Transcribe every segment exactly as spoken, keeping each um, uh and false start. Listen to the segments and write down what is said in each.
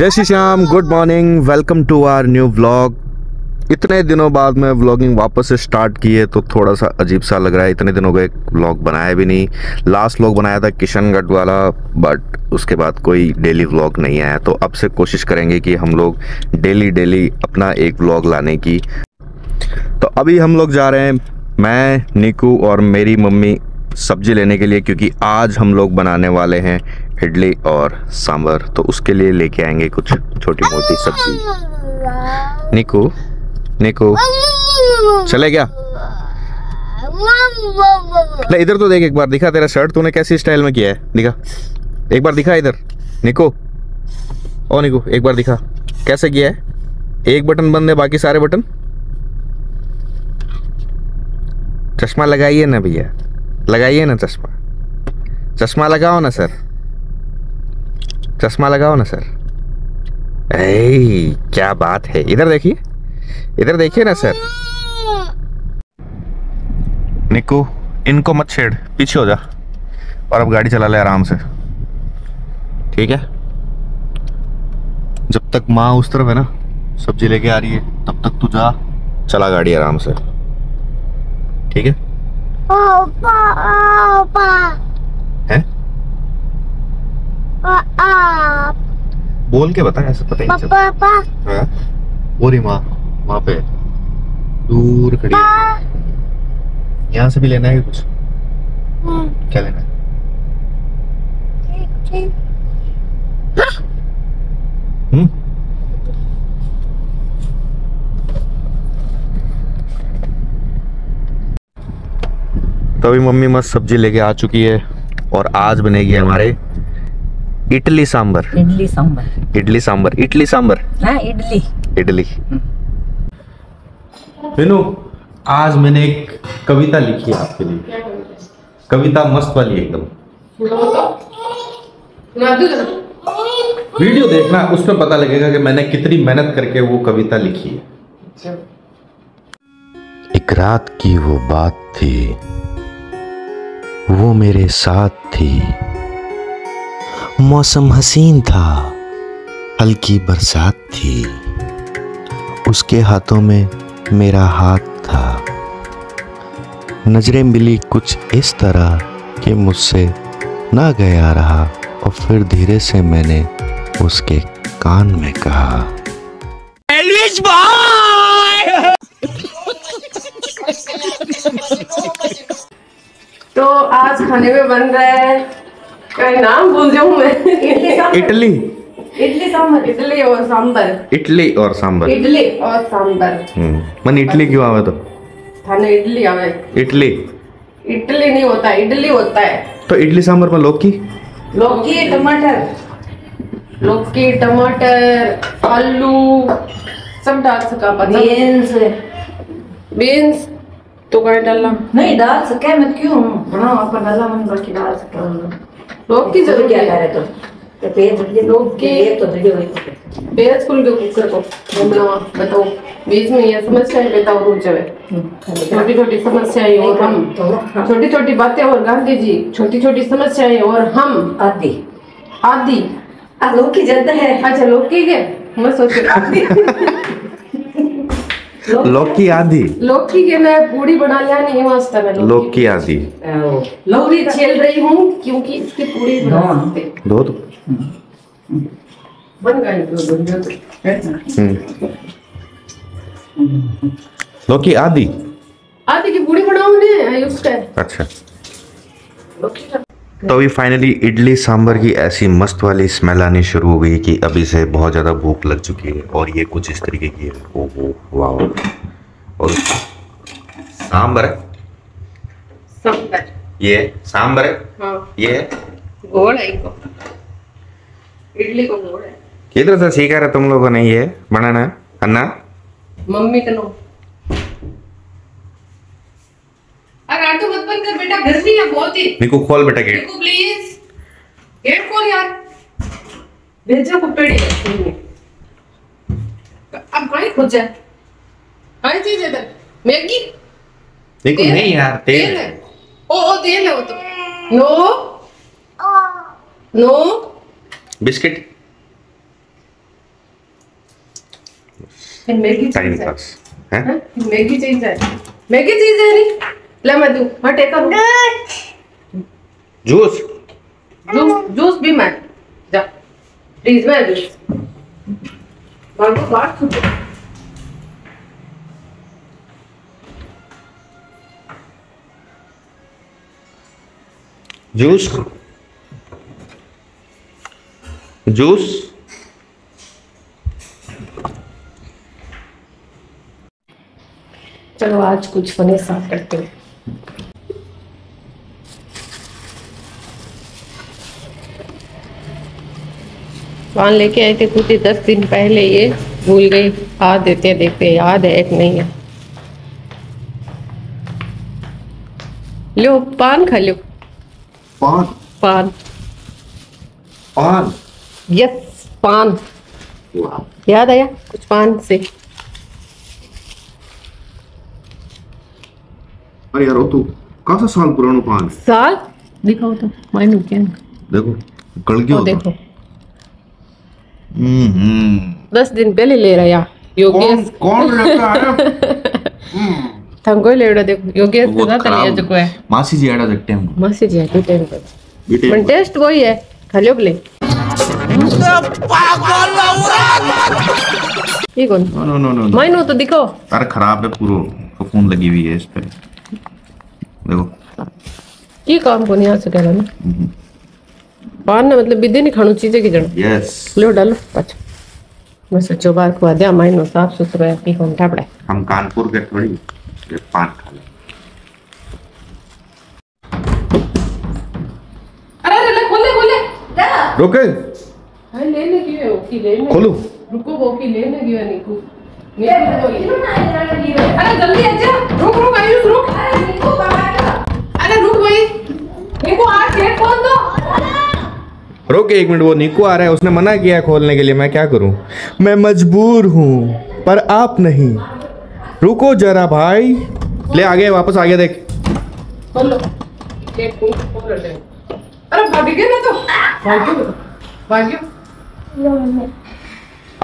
जय Shri Shyam. Good morning, welcome to our new vlog. इतने दिनों बाद मैं व्लॉगिंग वापस से स्टार्ट की है तो थोड़ा सा अजीब सा लग रहा है। इतने दिनों गए व्लॉग बनाया भी नहीं। लास्ट व्लॉग बनाया था किशनगढ़ वाला, बट उसके बाद कोई डेली व्लॉग नहीं आया। तो अब से कोशिश करेंगे कि हम लोग डेली डेली अपना एक व्लॉग लाने की। तो अभी हम लोग जा रहे हैं, मैं, निकू और मेरी मम्मी सब्जी लेने के लिए, क्योंकि आज हम लोग बनाने वाले हैं इडली और सांभर। तो उसके लिए लेके आएंगे कुछ छोटी मोटी सब्जी। निकू निकू चले गया, ले इधर तो देख, एक बार दिखा तेरा शर्ट तूने कैसी स्टाइल में किया है, दिखा एक बार, दिखा इधर निकू। ओ निकू एक बार दिखा कैसे किया है। एक बटन बंद है, बाकी सारे बटन। चश्मा लगाइए ना भैया, लगाइए ना चश्मा, चश्मा लगाओ ना सर, चश्मा लगाओ ना सर। ऐ क्या बात है, इधर देखिए, इधर देखिए ना सर। निकू इनको मत छेड़, पीछे हो जा और अब गाड़ी चला ले आराम से, ठीक है। जब तक माँ उस तरफ है ना सब्जी लेके आ रही है, तब तक तू जा, चला गाड़ी आराम से, ठीक है। ओपा, ओपा। है? आ, आ, बोल के बता, ऐसे पता नहीं चलता। पूरी माँ वहाँ पे दूर खड़ी है। यहाँ से भी लेना है कुछ? क्या लेना है? हम्म तो अभी मम्मी मस्त सब्जी लेके आ चुकी है और आज बनेगी हमारे इडली सांभर। इडली सांभर, इडली सांभर, इडली सांभर, हाँ इडली, इडली। विनु, आज मैंने एक कविता लिखी है आपके लिए। कविता मस्त वाली एकदम। वीडियो देखना, उसमें पता लगेगा कि मैंने कितनी मेहनत करके वो कविता लिखी है। एक रात की वो बात थी, वो मेरे साथ थी। मौसम हसीन था, हल्की बरसात थी। उसके हाथों में मेरा हाथ था। नजरें मिली कुछ इस तरह कि मुझसे ना गया रहा, और फिर धीरे से मैंने उसके कान में कहा, एल्विश भाई। तो आज खाने में बन रहा है, क्या नाम बोल रही हूँ मैं, इडली, इडली सांभर, इडली और सांभर, इडली और सांभर, इडली और सांभर। मन इडली क्यों आवे? तो खाने इडली आवे, इडली, इडली नहीं होता, इडली होता है। तो इडली सांभर में लौकी, लौकी टमाटर, लौकी टमाटर आलू सब डाल सका, बीन्स, बीन्स तो क्या डालना? नहीं डाल सके मैं, क्यों बनाओ आप डाला, मन बाकी डाल सके लोग की जरूर। क्या कह रहे तुम? तो पेज लोग के तो वीडियो हुई, पेज खुल गया कुकर को, बनाओ बताओ। बीच में ये समस्या है, बताओ रुक जावे, छोटी छोटी समस्याएं और हम, छोटी छोटी बातें और गांधी जी, छोटी छोटी समस्याएं और हम आदि आदि। आ लोग की ज्यादा है, अच्छा लोग की है, मैं सोच रही लौकी आधी, लौकी के मैं पूड़ी बना लिया नहीं वास्ता में, लौकी आधी लौकी छील रही हूँ क्योंकि इसकी पूड़ी बना सकते। दो दो बन गई, दो बन, लौकी आधी, आधी की पूड़ी बनाऊं ने उसका। अच्छा, तो अभी फाइनली इडली सांभर की ऐसी मस्त वाली स्मेल आनी शुरू हो गई कि अभी से बहुत ज़्यादा भूख लग चुकी है। और ये कुछ इस तरीके की है, ओ हो वाह। और सांभर, सांभर ये सांभर, हाँ ये गोल है, इनको इडली को गोल है। किधर से सीखा रहे तुम लोगों ने ये बनाना अन्ना? मम्मी का नो। तो मत बंद कर बेटा, घर नहीं है बहुत ही। निकू खोल बेटा गेट, निकू प्लीज गेट खोल यार, भेजा पपड़ी अब गाइस खुद जा। आई चीज इधर मैगी, निकू नहीं यार तेल है, ओ ओ तेल है वो तो। No no biscuit, Maggi time pass हैं, मैगी चीज है, मैगी चीज है नहीं ला मधु what take up juice juice juice भी मत जा प्लीज मैं जूस मांगो बात सुन जूस जूस चलो आज कुछ फने साफ करते हैं। वाहन लेके आए थे कुछ दस दिन पहले, ये भूल गई। हाथ देते हैं, देखते हैं याद है एक नहीं है। लो पान खा लो, पान पान पान, यस पान। याद आया कुछ पान से? अरे यार तो काफी साल पुराना पान है। साल दिखाओ तो माइनू क्या देखो गल गया देखो। हम्म दस दिन पहले ले रहा योगेश। कौन कौन लेता है? हम्म थंगो लेड़ा देखो योगेश ने तलिया जो है। मासी जी आड़ा देखते हमको, मासी जी आते टाइम पर पर टेस्ट वही है। खा लो भले पागल औरत ये कौन? नो नो नो माइनू तो दिखाओ यार, खराब है पूरा फफूंद लगी हुई है इस पे देखो। की काम को नहीं आ सके ना पान ना मतलब बिदे नहीं खानो चीजें की जण। यस लो डालो पाछ मैं सचो बार को आद्या माइनो साफ सुथरा है। की हम ठापड़ा हम कानपुर के थोड़ी के पान खा ले। अरे अरे खोले खोले जा रुके भाई लेने की है ओकी लेने खोलो रुको ओकी लेने की है निकू मेरे को इधर ना इधर की। अरे जल्दी आ जा रुक रुक आयु रुक। अरे निकू अरे रुक भाई निको आज गेट खोल दो। रुक एक मिनट, वो निको आ रहा है, उसने मना किया खोलने के लिए। मैं क्या करूं, मैं मजबूर हूं पर आप नहीं। रुको जरा भाई, ले आगे वापस आगे देख खोल लो गेट को खोल रहे हैं। अरे भाग गए ना तो भाग गए भाग गए।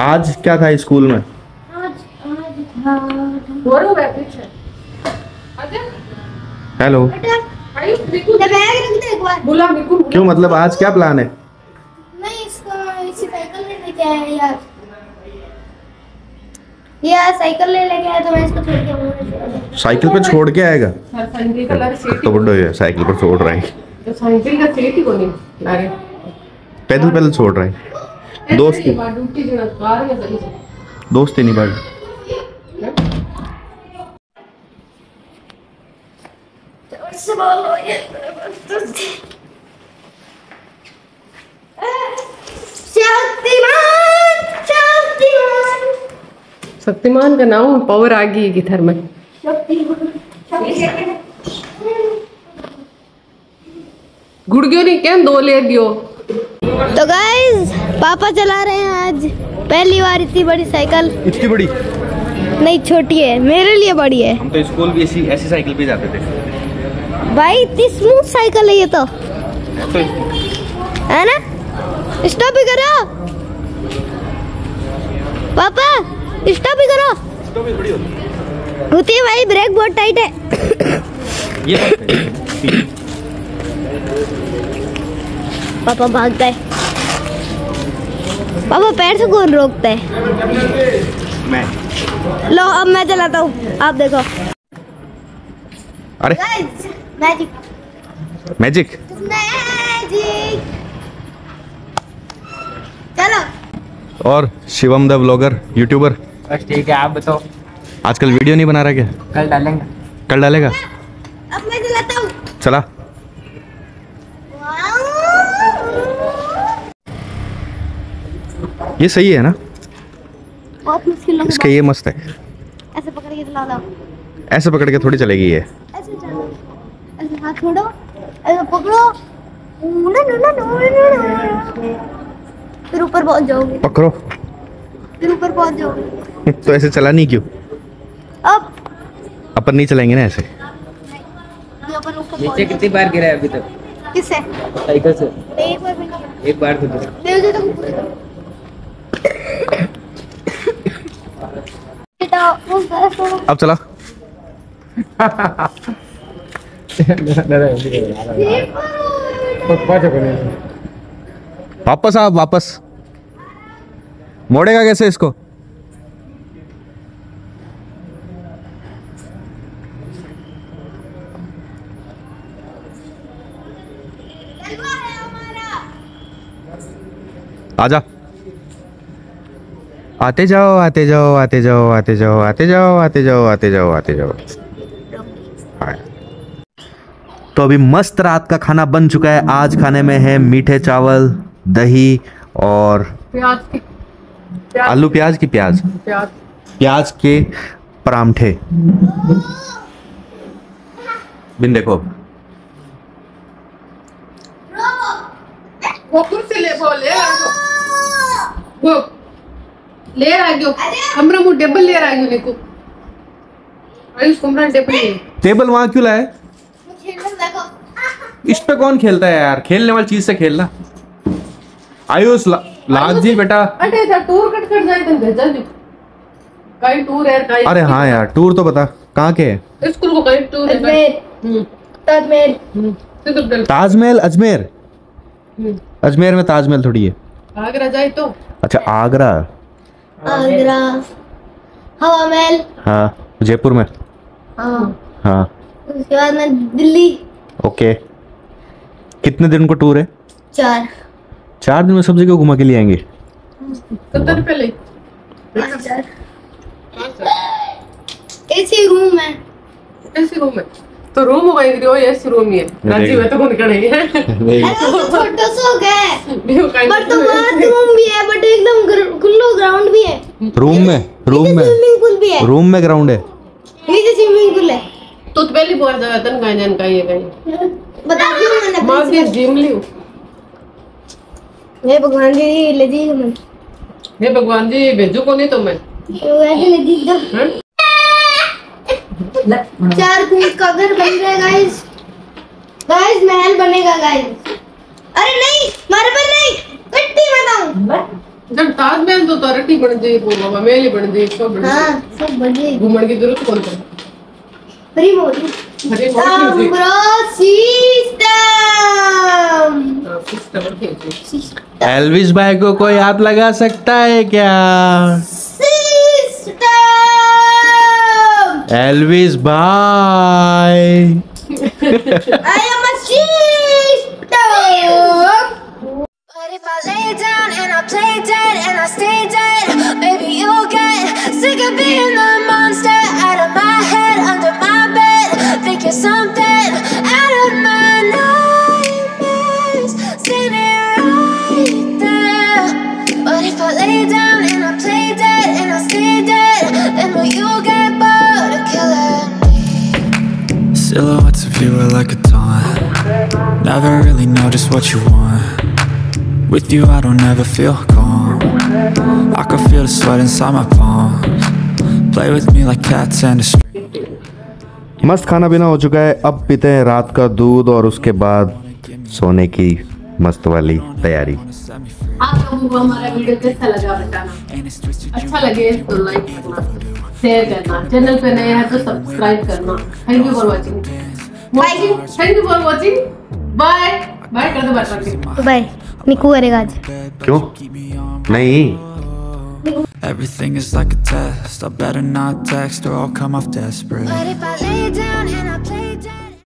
आज क्या था स्कूल में? आज आज था बोरो रैपिड है। आजा हेलो बुला क्यों, मतलब आज क्या प्लान है? मैं इसको इसी साइकिल लेने गया है यार, यार साइकिल लेने गया तो मैं इसको छोड़ के आऊंगा। साइकिल पे छोड़ के आएगा? साइकिल कलर सेट तो बड्डो है, साइकिल पर छोड़ रहा है तो साइकिल का सेट ही कोनी अरे पैदल पैदल छोड़ रहा है। दोस्त की बाडूटी जना कार या चली दोस्त नहीं बाडू। शक्तिमान शक्तिमान शक्तिमान का नाम पावर आ गई गिथर में। गुड़गियों ने क्या दो ले दियो। तो गाइस पापा चला रहे हैं आज पहली बार इतनी बड़ी साइकिल। इतनी बड़ी नहीं, छोटी है, मेरे लिए बड़ी है। हम तो स्कूल भी ऐसी ऐसी साइकिल पे जाते थे भाई। इतनी स्मूथ साइकिल है ये तो, है ना? स्टॉप भी करो पापा, स्टॉप भी करो। स्टॉप भी बड़ी हो होती है भाई, ब्रेक बहुत टाइट है ये पापा भागता है, पापा पैर से कौन रोकता है? मैं। लो अब मैं चलाता हूँ, आप देखो। अरे मैजिक मैजिक मैजिक चलो। और शिवम द व्लॉगर यूट्यूबर बस ठीक है। आप बताओ आजकल वीडियो नहीं बना रहा क्या? कल डालेंगे। कल डालेगा? अब मैं चलाता हूँ। चला ये सही है ना? बहुत मुश्किल लग रहा है इसका, ये मस्त है। ऐसे पकड़ के चला दो, ऐसे पकड़ के थोड़ी चलेगी ये। हाथ छोड़ो, ऐसे पकड़ो, ना ना ना फिर ऊपर पहुंच जाओगे। पकड़ो फिर ऊपर पहुंच जाओगे तो ऐसे चला नहीं क्यों? अब अपन नहीं चलाएंगे ना ऐसे। अपन ऊपर नीचे कितनी बार गिरा है अभी तक? किससे? साइकिल से। एक बार भी नहीं, एक बार तो गिरा। देखो तो अब चला वापस आप वापस मोड़ेगा कैसे इसको? आजा, आते जाओ आते जाओ आते जाओ आते जाओ आते जाओ आते जाओ आते जाओ आते जाओ। तो अभी मस्त रात का खाना बन चुका है। आज खाने में है मीठे चावल, दही और प्याज, आलू प्याज की प्याज प्याज के परांठे। बिन देखो वो कुर्सी ले बोले वो ले आगियो हमरा मु टेबल ले आगियो निको आयुष कमरा टेबल ले टेबल वहां क्यों लाए? इस पे कौन खेलता है यार? खेलने वाली चीज से खेलना। आयुष ला, लाग जी बेटा। अरे यार टूर कट कर जाए तो भेजा दो कहीं टूर है कहीं। अरे हां यार टूर तो बता कहां के है? स्कूल को कहीं टूर है। अजमेर ताजमहल ताजमहल अजमेर अजमेर में ताजमहल थोड़ी है। आगरा जाए तो अच्छा आगरा आगरा हवा महल हाँ जयपुर में हाँ हाँ उसके बाद में दिल्ली। ओके कितने दिन को टूर है? चार चार दिन में सब जगह घुमा के लिए आएंगे। कितने रुपए ले? एसी रूम है एसी रूम है तो रूम हो गई हो ये रूम ही है राजी में तो कौन करेंगे छोटा सा हो गया बट तो बाथरूम भी है बट एकदम खुला ग्राउंड भी है रूम में रूम में स्विमिंग पूल भी है रूम में ग्राउंड है नीचे स्विमिंग पूल है तो पहली बार जाया तन का जान का ये गई बता दियो मैंने मां के जिम लियो। हे भगवान जी ले दी हमें हे भगवान जी भेजो को नहीं तो मैं वैसे ले दी दो। चार फीट का घर बन रहा है गाइस गाइस महल बनेगा गाइस। अरे नहीं मार्बल नहीं मिट्टी बनाऊं जब ताजमहल तो तरटी बन जाए वो बाबा महल बन जाए सब बन हां सब बन जाए घूमने की जरूरत कौन है? हरी मोदी हरी मोदी सिस्टम सिस्टम एल्विस भाई को कोई हाथ लगा सकता है क्या? एल्विस भाई I am a system but if I lay down and I play dead and I stay dead baby you get sick of being the monster out of my head under my bed think you something out of my nightmares sitting right there but if I lay down and I play dead and I stay dead then will you get bored of killing silhouettes of you are like a taunt never really know just what you want with you I don't ever feel calm I can feel the sweat inside my palms play with me like cats and a string। मस्त खाना पीना हो चुका है। अब पीते हैं रात का दूध और उसके बाद सोने की मस्त वाली तैयारी। आप लोगों को हमारा वीडियो कैसा लगा बताना। अच्छा लगे तो लाइक करना शेयर करना चैनल पे नए हैं तो सब्सक्राइब करना। Thank you for watching thank you for watching bye bye कर दो बाय बाय। निकू करेगा आज क्यों नहीं? Everything is like a test I better not text or I'll come off desperate।